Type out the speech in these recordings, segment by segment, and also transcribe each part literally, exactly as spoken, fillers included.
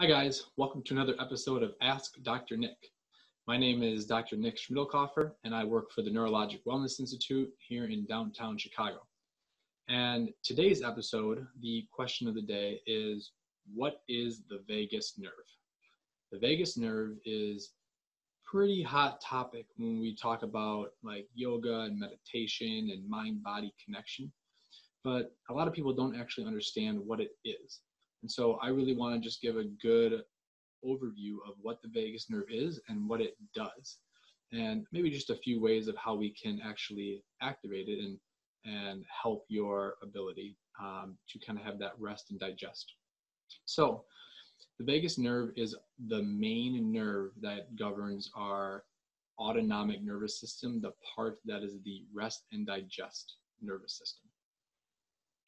Hi guys, welcome to another episode of Ask Doctor Nick. My name is Doctor Nick Schmidlkoffer and I work for the Neurologic Wellness Institute here in downtown Chicago. And today's episode, the question of the day is, what is the vagus nerve? The vagus nerve is a pretty hot topic when we talk about like yoga and meditation and mind-body connection, but a lot of people don't actually understand what it is. And so I really want to just give a good overview of what the vagus nerve is and what it does, and maybe just a few ways of how we can actually activate it and, and help your ability um, to kind of have that rest and digest. So the vagus nerve is the main nerve that governs our autonomic nervous system, the part that is the rest and digest nervous system.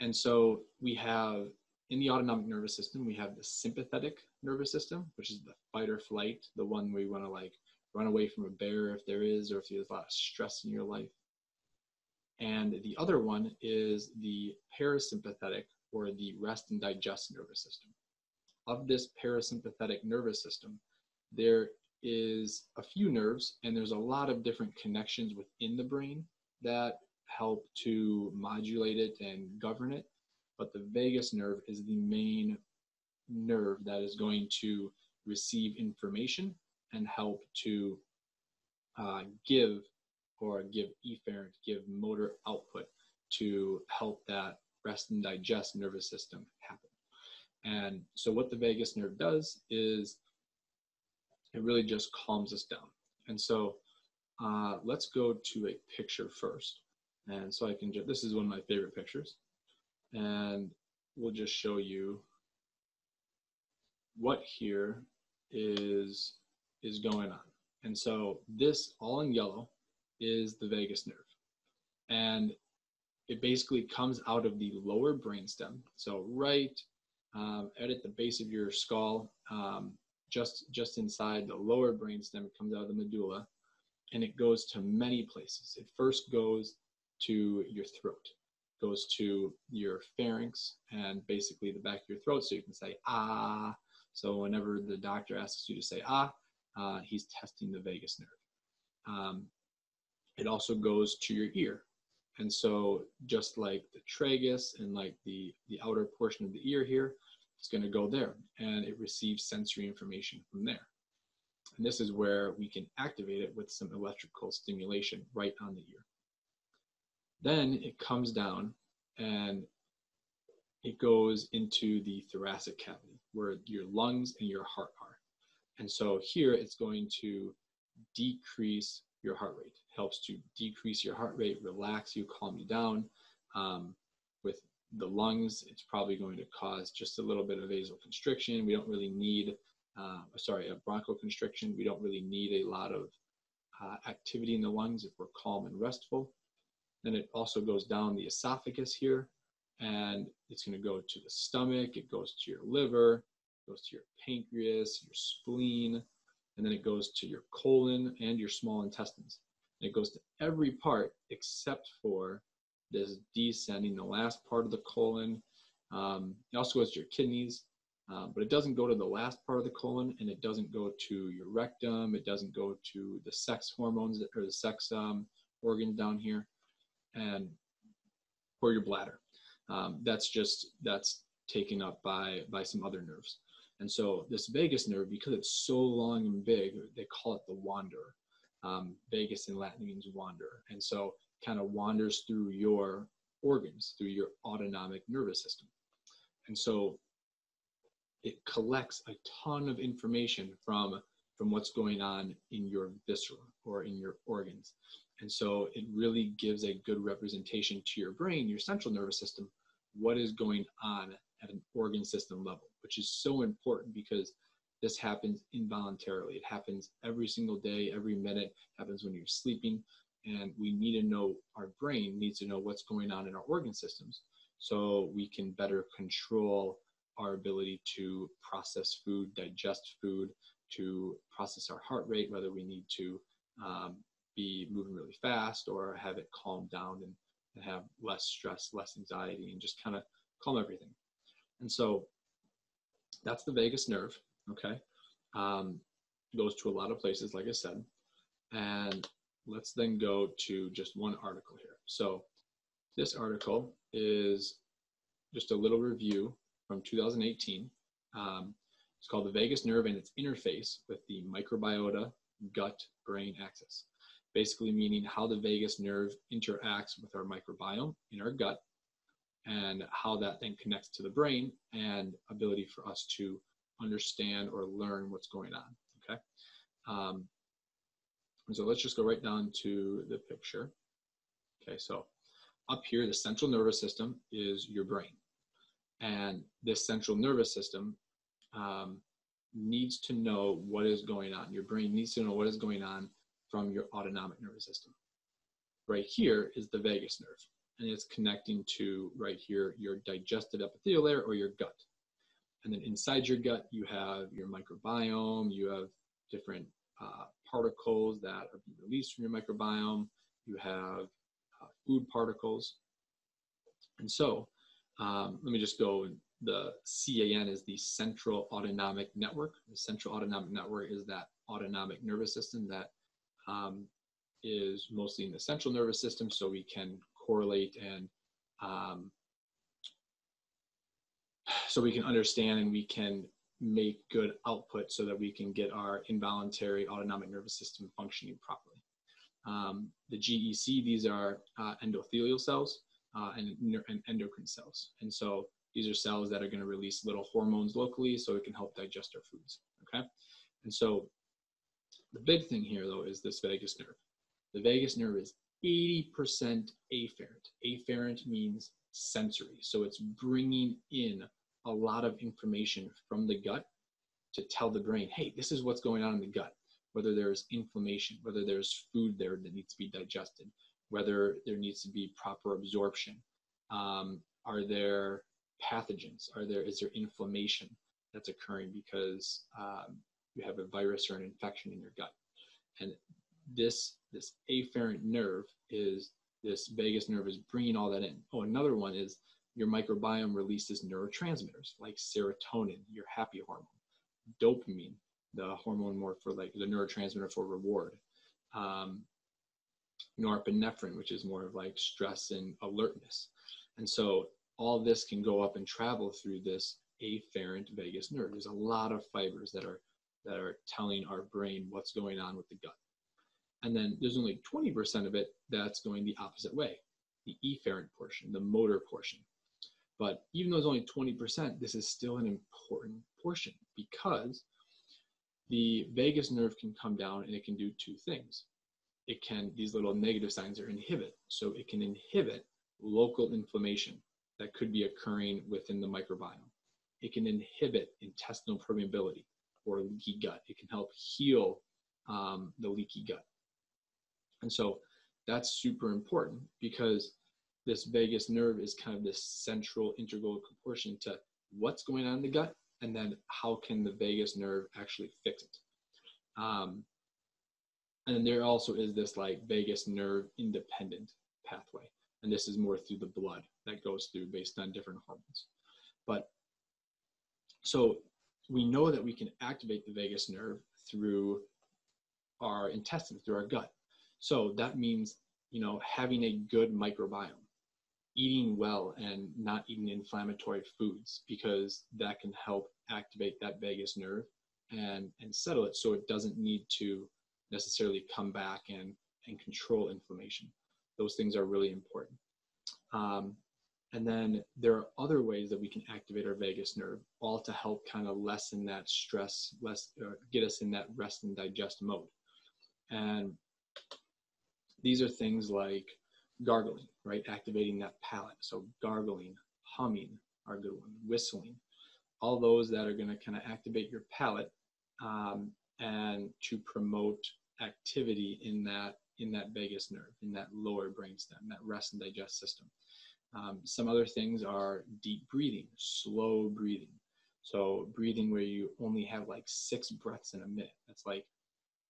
And so we have in the autonomic nervous system, we have the sympathetic nervous system, which is the fight or flight, the one where you want to like run away from a bear if there is, or if there's a lot of stress in your life. And the other one is the parasympathetic, or the rest and digest nervous system. Of this parasympathetic nervous system, there is a few nerves, and there's a lot of different connections within the brain that help to modulate it and govern it. But the vagus nerve is the main nerve that is going to receive information and help to uh, give or give efferent, give motor output to help that rest and digest nervous system happen. And so what the vagus nerve does is it really just calms us down. And so uh, let's go to a picture first. And so I can just, this is one of my favorite pictures. And we'll just show you what here is, is going on. And so this, all in yellow, is the vagus nerve. And it basically comes out of the lower brainstem. So right um, at the base of your skull, um, just, just inside the lower brainstem, it comes out of the medulla, and it goes to many places. It first goes to your throat. Goes to your pharynx and basically the back of your throat, so you can say ah. So whenever the doctor asks you to say ah, uh, he's testing the vagus nerve. Um, it also goes to your ear, and so just like the tragus and like the the outer portion of the ear here, it's going to go there, and it receives sensory information from there. And this is where we can activate it with some electrical stimulation right on the ear. Then it comes down and it goes into the thoracic cavity where your lungs and your heart are. And so here it's going to decrease your heart rate. It helps to decrease your heart rate, relax you, calm you down. Um, with the lungs, it's probably going to cause just a little bit of vasoconstriction. We don't really need, uh, sorry, a bronchoconstriction. We don't really need a lot of uh, activity in the lungs if we're calm and restful. Then it also goes down the esophagus here, and it's going to go to the stomach, it goes to your liver, it goes to your pancreas, your spleen, and then it goes to your colon and your small intestines. And it goes to every part except for this descending, the last part of the colon. Um, it also goes to your kidneys, uh, but it doesn't go to the last part of the colon, and it doesn't go to your rectum, it doesn't go to the sex hormones that, or the sex um, organs down here. And for your bladder, um, that's just that's taken up by by some other nerves. And so this vagus nerve, because it's so long and big, they call it the wanderer. Um, vagus in Latin means wanderer, and so kind of wanders through your organs, through your autonomic nervous system. And so it collects a ton of information from from what's going on in your viscera or in your organs. And so it really gives a good representation to your brain, your central nervous system, what is going on at an organ system level, which is so important because this happens involuntarily. It happens every single day, every minute, it happens when you're sleeping. And we need to know, our brain needs to know what's going on in our organ systems so we can better control our ability to process food, digest food, to process our heart rate, whether we need to um, be moving really fast or have it calm down and, and have less stress, less anxiety, and just kind of calm everything. And so that's the vagus nerve. okay? Um, goes to a lot of places, like I said. And let's then go to just one article here. So this article is just a little review from two thousand eighteen. Um, it's called The Vagus Nerve and Its Interface with the Microbiota Gut-Brain Axis, basically meaning how the vagus nerve interacts with our microbiome in our gut and how that then connects to the brain and ability for us to understand or learn what's going on, okay? Um, so let's just go right down to the picture. Okay, so up here, the central nervous system is your brain. And this central nervous system um, needs to know what is going on. Your brain needs to know what is going on from your autonomic nervous system. Right here is the vagus nerve, and it's connecting to, right here, your digestive epithelial layer or your gut. And then inside your gut, you have your microbiome, you have different uh, particles that are released from your microbiome, you have uh, food particles. And so, um, let me just go, the C A N is the central autonomic network. The central autonomic network is that autonomic nervous system that um, is mostly in the central nervous system, so we can correlate and um, so we can understand and we can make good output so that we can get our involuntary autonomic nervous system functioning properly. Um, the G E C, these are uh, endothelial cells uh, and, and endocrine cells. And so these are cells that are going to release little hormones locally so it can help digest our foods, okay? And so the big thing here, though, is this vagus nerve. The vagus nerve is eighty percent afferent. Afferent means sensory, so it's bringing in a lot of information from the gut to tell the brain, hey, this is what's going on in the gut, whether there's inflammation, whether there's food there that needs to be digested, whether there needs to be proper absorption. Um, are there pathogens? Are there, is there inflammation that's occurring because um, you have a virus or an infection in your gut? And this, this afferent nerve is, this vagus nerve is bringing all that in. Oh, another one is your microbiome releases neurotransmitters like serotonin, your happy hormone, dopamine, the hormone more for like the neurotransmitter for reward, um, norepinephrine, which is more of like stress and alertness. And so all this can go up and travel through this afferent vagus nerve. There's a lot of fibers that are, that are telling our brain what's going on with the gut. And then there's only twenty percent of it that's going the opposite way, the efferent portion, the motor portion. But even though it's only twenty percent, this is still an important portion because the vagus nerve can come down and it can do two things. It can, these little negative signs are inhibit. So it can inhibit local inflammation that could be occurring within the microbiome. It can inhibit intestinal permeability or leaky gut. It can help heal um, the leaky gut. And so that's super important because this vagus nerve is kind of this central integral proportion to what's going on in the gut and then how can the vagus nerve actually fix it. Um, and there also is this like vagus nerve independent pathway. And this is more through the blood that goes through based on different hormones. But so we know that we can activate the vagus nerve through our intestines, through our gut. So that means, you know, having a good microbiome, eating well and not eating inflammatory foods because that can help activate that vagus nerve and, and settle it so it doesn't need to necessarily come back and, and control inflammation. Those things are really important. Um, and then there are other ways that we can activate our vagus nerve, all to help kind of lessen that stress, less, or get us in that rest and digest mode. And these are things like gargling, right? Activating that palate. So gargling, humming are a good one, whistling, all those that are going to kind of activate your palate um, and to promote activity in that, in that vagus nerve, in that lower brainstem, that rest and digest system. Um, some other things are deep breathing, slow breathing. So breathing where you only have like six breaths in a minute. That's like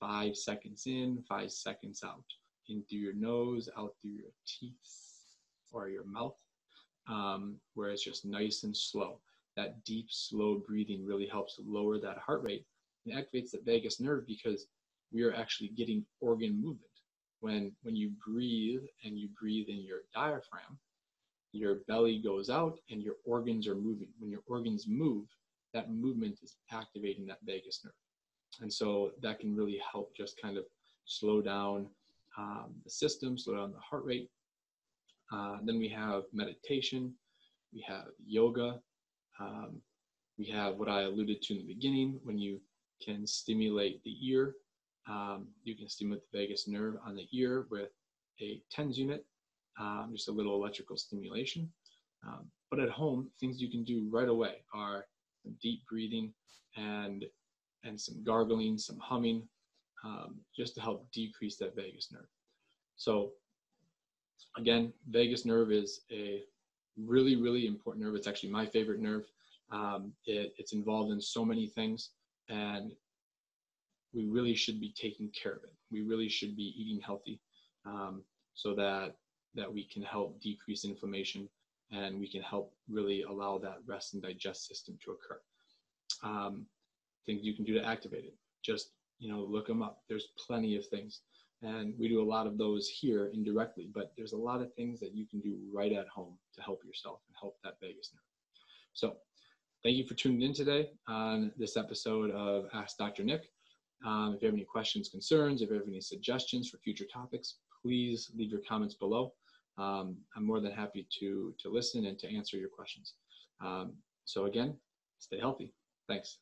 five seconds in, five seconds out. In through your nose, out through your teeth or your mouth, um, where it's just nice and slow. that deep, slow breathing really helps lower that heart rate and activates the vagus nerve, because we are actually getting organ movement. When, when you breathe and you breathe in your diaphragm, your belly goes out and your organs are moving. When your organs move, that movement is activating that vagus nerve. And so that can really help just kind of slow down um, the system, slow down the heart rate. Uh, then we have meditation, we have yoga, um, we have what I alluded to in the beginning, when you can stimulate the ear, um, you can stimulate the vagus nerve on the ear with a TENS unit, um, just a little electrical stimulation. Um, but at home, things you can do right away are some deep breathing and, and some gargling, some humming, um, just to help decrease that vagus nerve. So again, vagus nerve is a really, really important nerve. It's actually my favorite nerve. Um, it, it's involved in so many things, and we really should be taking care of it. We really should be eating healthy um, so that, that we can help decrease inflammation, and we can help really allow that rest and digest system to occur. Um, things you can do to activate it. Just, you know, look them up. There's plenty of things. And we do a lot of those here indirectly, but there's a lot of things that you can do right at home to help yourself and help that vagus nerve. So thank you for tuning in today on this episode of Ask Doctor Nick. Um, if you have any questions, concerns, if you have any suggestions for future topics, please leave your comments below. Um, I'm more than happy to, to listen and to answer your questions. Um, so again, stay healthy. Thanks.